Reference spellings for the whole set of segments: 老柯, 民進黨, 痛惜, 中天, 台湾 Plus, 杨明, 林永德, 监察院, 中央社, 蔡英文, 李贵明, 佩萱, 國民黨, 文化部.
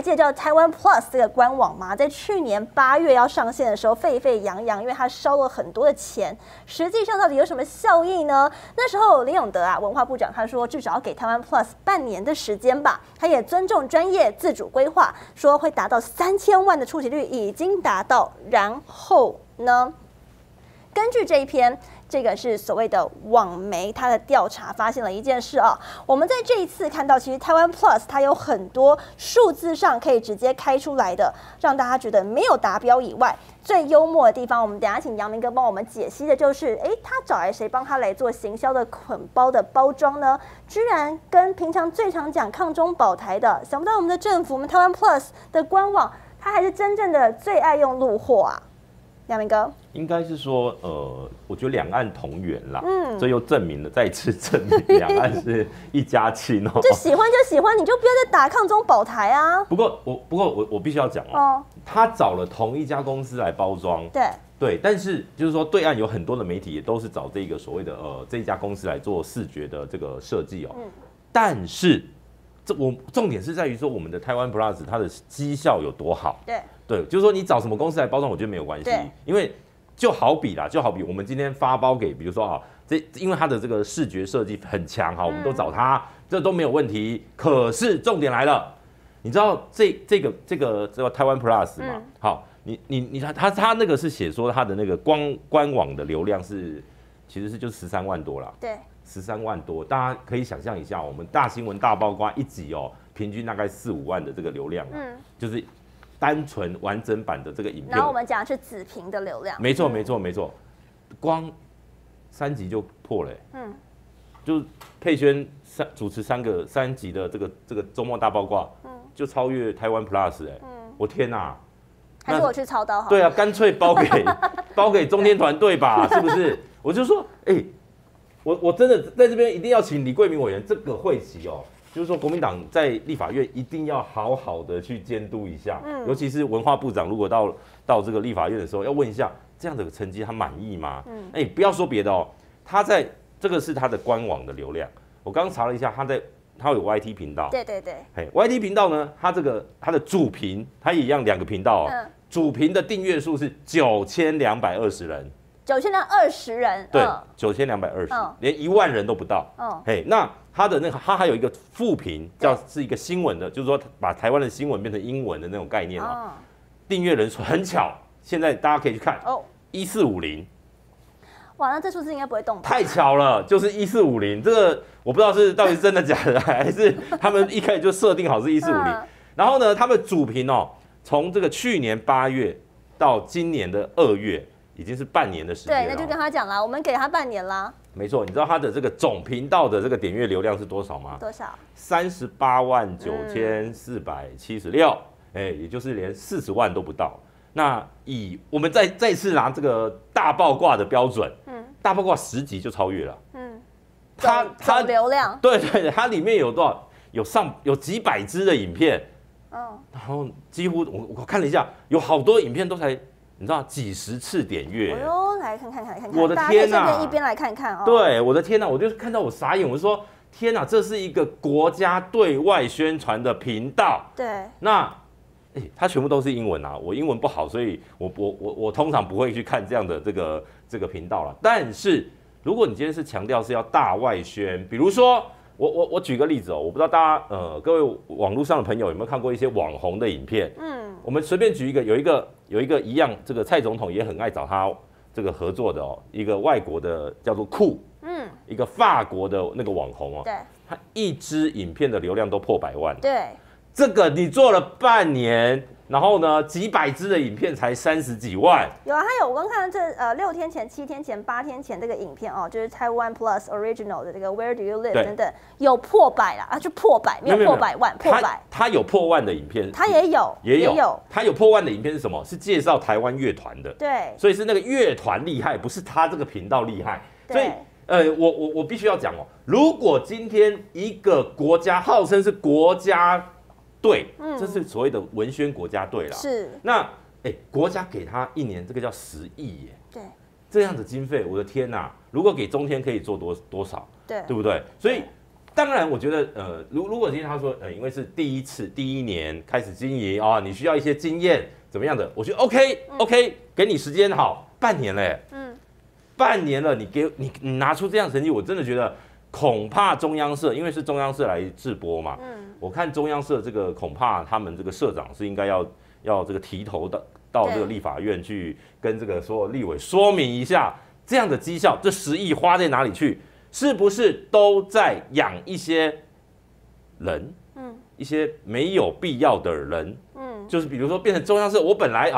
还记得叫台湾 Plus 这个官网吗？在去年8月要上线的时候，沸沸扬扬，因为它烧了很多的钱。实际上到底有什么效益呢？那时候林永德啊，文化部长他说，至少要给台湾 Plus 半年的时间吧。他也尊重专业自主规划，说会达到3000万的触及率，已经达到。然后呢？根据这一篇。 这个是所谓的网媒，它的调查发现了一件事啊。我们在这一次看到，其实台湾 Plus 它有很多数字上可以直接开出来的，让大家觉得没有达标以外，最幽默的地方，我们等一下请阳明哥帮我们解析的就是，哎，他找来谁帮他来做行销的捆包的包装呢？居然跟平常最常讲抗中保台的，想不到我们的政府，我们台湾 Plus 的官网，它还是真正的最爱用路货啊。 阳明哥，应该是说，我觉得两岸同源啦，这又证明了，再一次证明两岸是一家亲哦。就喜欢就喜欢，你就不要再打抗中保台啊。不过我必须要讲哦，他找了同一家公司来包装，对，但是就是说对岸有很多的媒体也都是找这个所谓的这一家公司来做视觉的这个设计哦，但是。 我重点是在于说，我们的台湾 Plus 它的绩效有多好？对，就是说你找什么公司来包装，我觉得没有关系，因为就好比我们今天发包给，比如说啊，因为它的这个视觉设计很强哈，我们都找它，这都没有问题。可是重点来了，你知道这个台湾 Plus 嘛？好，它那个是写说它的那个官网的流量是其实是就13万多啦。对。 13万多，大家可以想象一下，我们大新闻大爆瓜一集哦，平均大概4、5万的这个流量啊，就是单纯完整版的这个影片。然后我们讲是子屏的流量，没错，光3集就破了、欸，就是佩萱主持三集的这个周末大爆瓜，就超越台湾 Plus 哎、欸，我天哪、啊！ 还是我去操刀好？对啊，干脆包给中天团队吧，是不是？我就说，哎、欸。 我真的在这边一定要请李贵明委员这个会期哦，就是说国民党在立法院一定要好好的去监督一下，尤其是文化部长如果到这个立法院的时候，要问一下这样的成绩他满意吗？哎，不要说别的哦，他在这个是他的官网的流量，我刚查了一下，他有 YT 频道，对，哎 ，YT 频道呢，他的主频，他也一样2个频道哦，主频的订阅数是9220人。 9220人，对，9220，连1万人都不到。嘿，那他的那个，他还有一个副评，是一个新闻的，就是说把台湾的新闻变成英文的那种概念啊。订阅人数很巧，现在大家可以去看哦，1450。哇，那这数字应该不会动吧？太巧了，就是1450，这个我不知道是到底是真的假的，还是他们一开始就设定好是1450。然后呢，他们主评哦，从这个去年8月到今年的2月。 已经是半年的时间了。对，那就跟他讲啦，我们给他半年啦。没错，你知道他的这个总频道的这个点阅流量是多少吗？多少？389476，哎，也就是连40万都不到。那以我们再次拿这个大爆卦的标准，大爆卦10集就超越了。它流量，对，它里面有多少？有几百支的影片，然后几乎我看了一下，有好多影片都才。 你知道几10次点阅？哎呦，来看看！我的天哪！大家一边来看看哦。对，我的天哪！我就看到我傻眼，我就说天哪，这是一个国家对外宣传的频道。对。那，哎，它全部都是英文啊！我英文不好，所以我通常不会去看这样的这个频道啦。但是如果你今天是强调是要大外宣，比如说我举个例子哦，我不知道大家各位网络上的朋友有没有看过一些网红的影片？我们随便举一个，有一个一样，这个蔡总统也很爱找他这个合作的哦，一个外国的叫做酷，一个法国的那个网红哦，对，他一支影片的流量都破100万，对，这个你做了半年，然后呢几百支的影片才30几万，有啊，还有我刚看到这6天前、7天前、8天前这个影片哦，就是 Taiwan Plus Original 的这个 Where Do You Live 等等，有破100啦，啊，就破100，没有破100万，破100，他有破100万的影片，他也有，他有破100万的影片是什么？是介绍台湾乐团的，对，所以是那个乐团厉害，不是他这个频道厉害，所以。 我必须要讲哦，如果今天一个国家号称是国家队，这是所谓的文宣国家队啦。是。那国家给他1年这个叫10亿耶。对。这样的经费，我的天哪！如果给中天可以做多少？对，对不对？所以当然，我觉得如果今天他说因为是第一次第一年开始经营啊，你需要一些经验怎么样的，我觉得 OK， 给你时间好半年嘞，半年了，你拿出这样成绩，我真的觉得恐怕中央社，因为是中央社来直播嘛，我看中央社这个恐怕他们这个社长是应该要这个提头到这个立法院去跟这个所有立委说明一下，这样的绩效这10亿花在哪里去。 是不是都在养一些人？一些没有必要的人，就是比如说变成中央社，我本来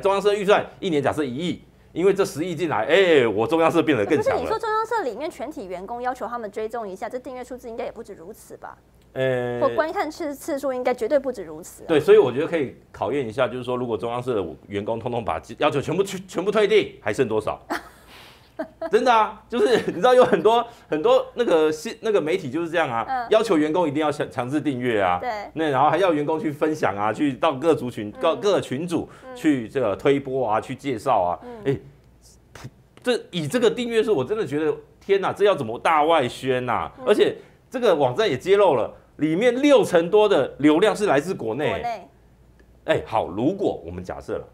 中央社预算一年假设1亿，因为这10亿进来，我中央社变得更强了。不是你说中央社里面全体员工要求他们追踪一下，这订阅数字应该也不止如此吧？或观看次数应该绝对不止如此。对，所以我觉得可以考验一下，就是说如果中央社的员工通通把要求全部退订，还剩多少？真的啊，就是你知道有很多那个媒体就是这样啊，要求员工一定要强制订阅啊，对，那然后还要员工去分享啊，去到各族群、各群组去这个推播啊，去介绍啊，以这个订阅数，我真的觉得天哪，这要怎么大外宣啊？而且这个网站也揭露了，里面60%多的流量是来自国内。好，如果我们假设了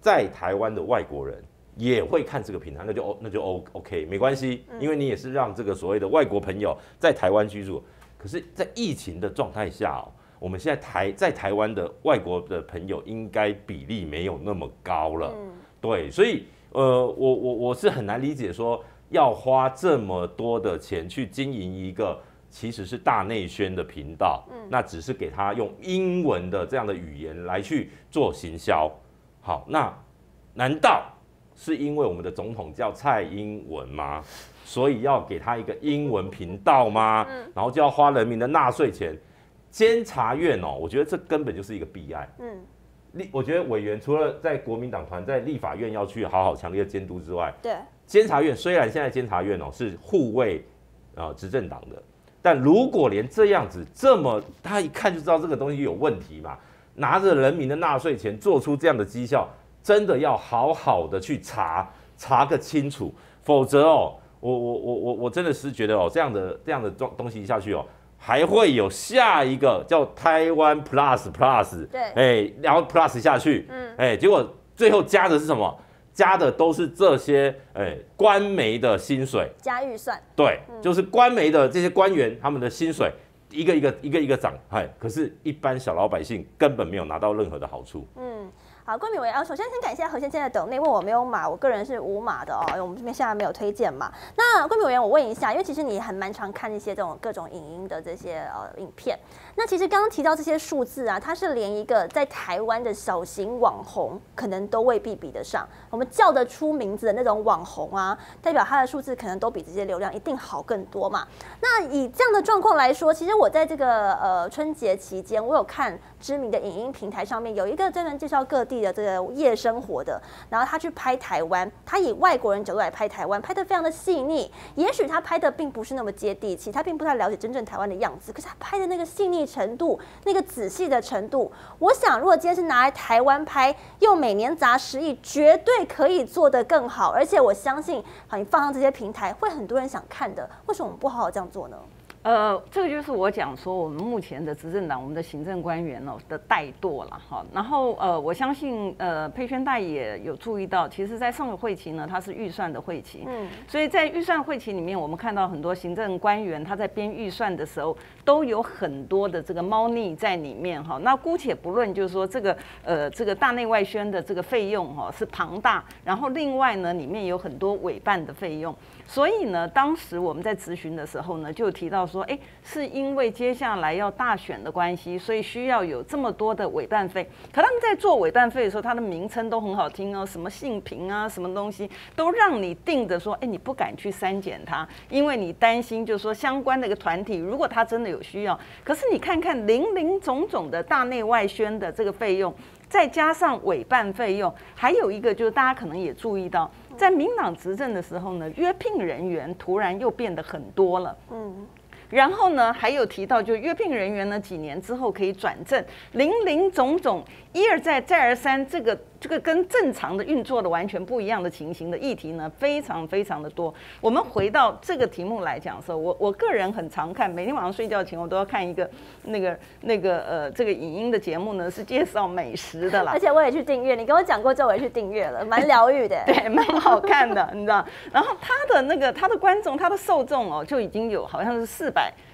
在台湾的外国人。 也会看这个平台，那就 OK， 没关系，因为你也是让这个所谓的外国朋友在台湾居住。可是，在疫情的状态下哦，我们现在在台湾的外国的朋友应该比例没有那么高了，对，所以我是很难理解说要花这么多的钱去经营一个其实是大内宣的频道，那只是给他用英文的这样的语言来去做行销。好，那难道？ 是因为我们的总统叫蔡英文吗？所以要给他一个英文频道吗？然后就要花人民的纳税钱。监察院哦，我觉得这根本就是一个弊案。我觉得委员除了在国民党团在立法院要去好好强烈监督之外，对监察院虽然现在监察院哦是护卫执政党的，但如果连这样子这么他一看就知道这个东西有问题嘛，拿着人民的纳税钱做出这样的绩效。 真的要好好的去查个清楚，否则哦，我真的是觉得哦，这样的东西下去哦，还会有下一个叫台湾 Plus， 对，然后 Plus 下去，结果最后加的是什么？加的都是这些官媒的薪水加预算，对，就是官媒的这些官员他们的薪水一个涨，可是一般小老百姓根本没有拿到任何的好处，好，冠冕委员，首先很感谢何先生的抖内，问我没有码，我个人是无码的哦，因为我们这边现在没有推荐嘛。那冠冕委员，我问一下，因为其实你还蛮常看一些这种各种影音的这些影片，那其实刚刚提到这些数字啊，它是连一个在台湾的小型网红可能都未必比得上，我们叫得出名字的那种网红啊，代表他的数字可能都比这些流量一定好更多嘛。那以这样的状况来说，其实我在这个春节期间，我有看知名的影音平台上面有一个专门介绍各地 的这个夜生活的，然后他去拍台湾，他以外国人角度来拍台湾，拍得非常的细腻。也许他拍的并不是那么接地气，他并不太了解真正台湾的样子，可是他拍的那个细腻程度，那个仔细的程度，我想如果今天是拿来台湾拍，用每年砸10亿，绝对可以做得更好。而且我相信，好，你放上这些平台，会很多人想看的。为什么我们不好好这样做呢？ 这个就是我讲说，我们目前的执政党，我们的行政官员哦的怠惰了哈。然后我相信佩萱大也有注意到，其实，在上个会期呢，它是预算的会期，所以在预算会期里面，我们看到很多行政官员他在编预算的时候，都有很多的这个猫腻在里面哈。那姑且不论，就是说这个大内外宣的这个费用哈是庞大，然后另外呢，里面有很多委办的费用。 所以呢，当时我们在咨询的时候呢，就提到说，是因为接下来要大选的关系，所以需要有这么多的委办费。可他们在做委办费的时候，它的名称都很好听哦，什么性平啊，什么东西都让你定的说，你不敢去删减它，因为你担心就是说相关的一个团体，如果他真的有需要，可是你看看林总的大内外宣的这个费用，再加上委办费用，还有一个就是大家可能也注意到。 在民党执政的时候呢，约聘人员突然又变得很多了。然后呢，还有提到就约聘人员呢，几年之后可以转正，林总一而再再而三，这个这个跟正常的运作的完全不一样的情形的议题呢，非常非常的多。我们回到这个题目来讲的时候，我个人很常看，每天晚上睡觉前我都要看一个这个影音的节目呢，是介绍美食的啦。而且我也去订阅，你跟我讲过之后我也去订阅了，蛮疗愈的，对，蛮好看的，你知道。然后他的观众，他的受众哦，就已经有好像是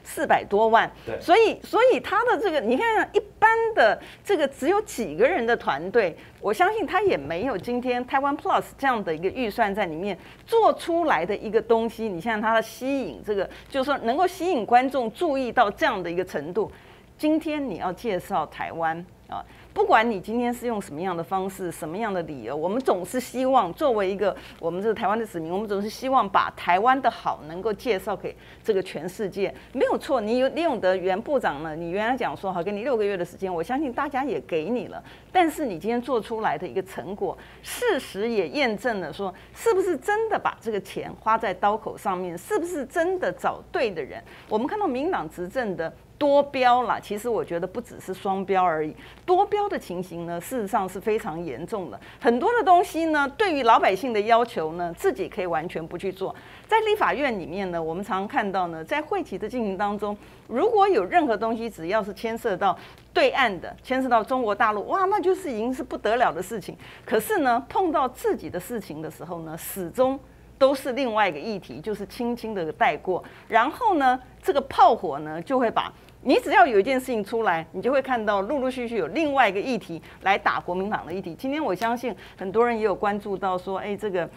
400多万，所以他的这个，你看一般的这个只有几个人的团队，我相信他也没有今天Taiwan Plus 这样的一个预算在里面做出来的一个东西。你像他的吸引，这个就是说能够吸引观众注意到这样的一个程度。今天你要介绍台湾啊，不管你今天是用什么样的方式、什么样的理由，我们总是希望作为一个我们这个台湾的子民，我们总是希望把台湾的好能够介绍给这个全世界，没有错。你有李永得原部长呢，你原来讲说好给你6个月的时间，我相信大家也给你了，但是你今天做出来的一个成果，事实也验证了说，是不是真的把这个钱花在刀口上面，是不是真的找对的人？我们看到民党执政的多标啦，其实我觉得不只是双标而已，多标的情形呢，事实上是非常严重的。很多的东西呢，对于老百姓的要求呢，自己可以完全不去做。在立法院里面呢，我们常看到呢，在会期的进行当中，如果有任何东西只要是牵涉到对岸的，牵涉到中国大陆，哇，那就是已经是不得了的事情。可是呢，碰到自己的事情的时候呢，始终都是另外一个议题，就是轻轻的带过。然后呢，这个炮火呢，就会把你只要有一件事情出来，你就会看到陆陆续续有另外一个议题来打国民党的议题。今天我相信很多人也有关注到说，哎，这个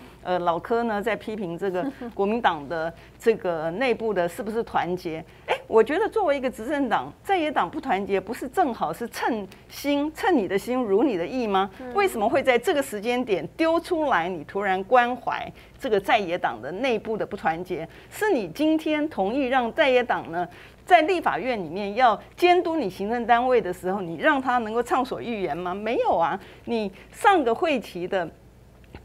老柯呢在批评这个国民党的这个内部的是不是团结？哎，我觉得作为一个执政党，在野党不团结，不是正好是称你的心如你的意吗？为什么会在这个时间点丢出来？你突然关怀这个在野党的内部的不团结，是你今天同意让在野党呢？在立法院里面要监督你行政单位的时候，你让他能够畅所欲言吗？没有啊！你上个会期的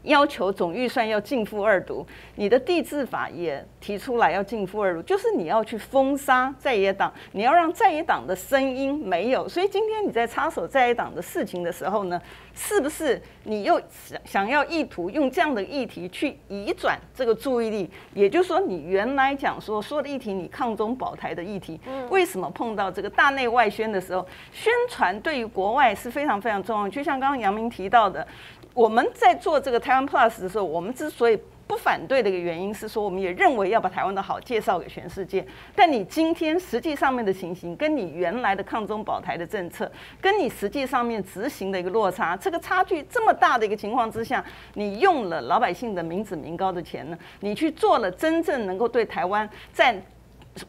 要求总预算要进复二读，你的地制法也提出来要进复二读，就是你要去封杀在野党，你要让在野党的声音没有。所以今天你在插手在野党的事情的时候呢，是不是你又想要意图用这样的议题去移转这个注意力？也就是说，你原来讲说的议题，你抗中保台的议题，为什么碰到这个大内外宣的时候，宣传对于国外是非常非常重要？就像刚刚杨明提到的，我们在做这个Taiwan Plus 的时候，我们之所以不反对的一个原因是说，我们也认为要把台湾的好介绍给全世界。但你今天实际上面的情形，跟你原来的抗中保台的政策，跟你实际上面执行的一个落差，这个差距这么大的一个情况之下，你用了老百姓的民脂民膏的钱呢，你去做了真正能够对台湾在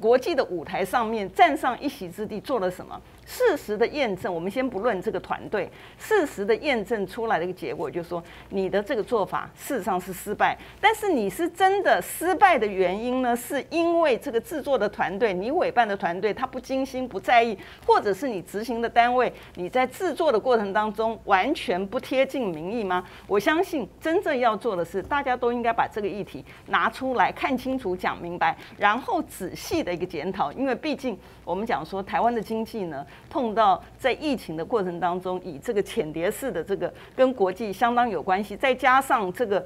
国际的舞台上面站上一席之地，做了什么？事实的验证，我们先不论这个团队，事实的验证出来的一个结果，就是说你的这个做法事实上是失败。但是你是真的失败的原因呢，是因为这个制作的团队，你委办的团队，他不精心、不在意，或者是你执行的单位，你在制作的过程当中完全不贴近民意吗？我相信真正要做的是，大家都应该把这个议题拿出来看清楚、讲明白，然后仔细的一个检讨，因为毕竟我们讲说台湾的经济呢，碰到在疫情的过程当中，以这个潜谍式的这个跟国际相当有关系，再加上这个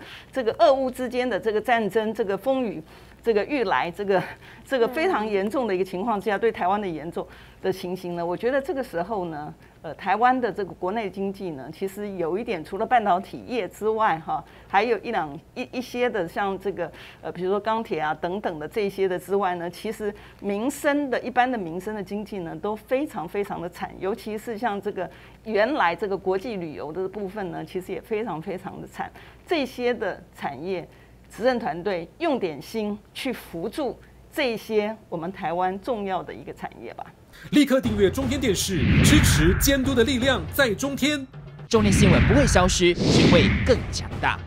俄乌之间的这个战争，这个风雨这个欲来，这个非常严重的一个情况之下，对台湾的严重的情形呢，我觉得这个时候呢，台湾的这个国内经济呢，其实有一点除了半导体业之外，哈，还有一些的像这个比如说钢铁啊等等的这些的之外呢，其实民生的一般的民生的经济呢，都非常非常的惨，尤其是像这个原来这个国际旅游的部分呢，其实也非常非常的惨，这些的产业。执政团队用点心去扶助这些我们台湾重要的一个产业吧。立刻订阅中天电视，支持监督的力量在中天。中天新闻不会消失，只会更强大。